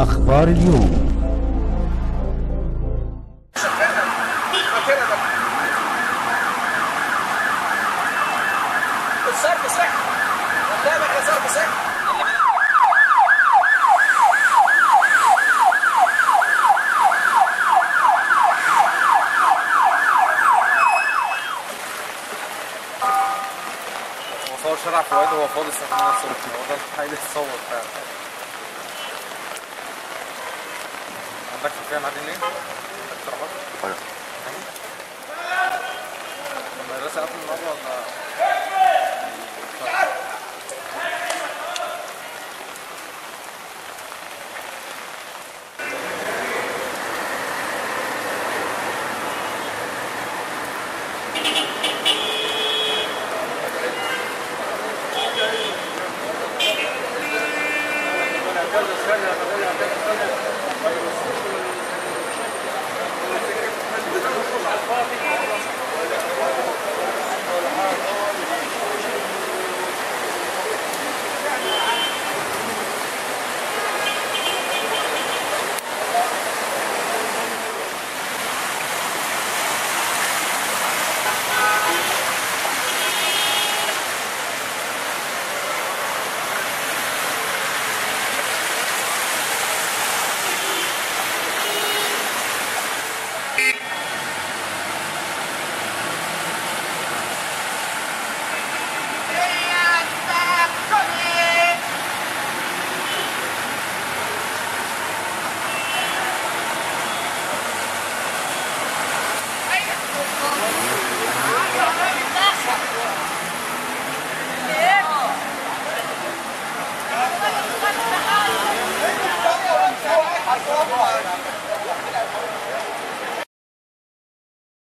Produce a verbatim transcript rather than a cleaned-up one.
أخبار اليوم. هو شارع فؤاد هو فاضي الساعة ثمانية الصبح، هو ده مستحيل يتصور فعلا. عندك فكرة معادين ليه؟ أيوه. المدرسة قافلة النهاردة ولا؟ Come on.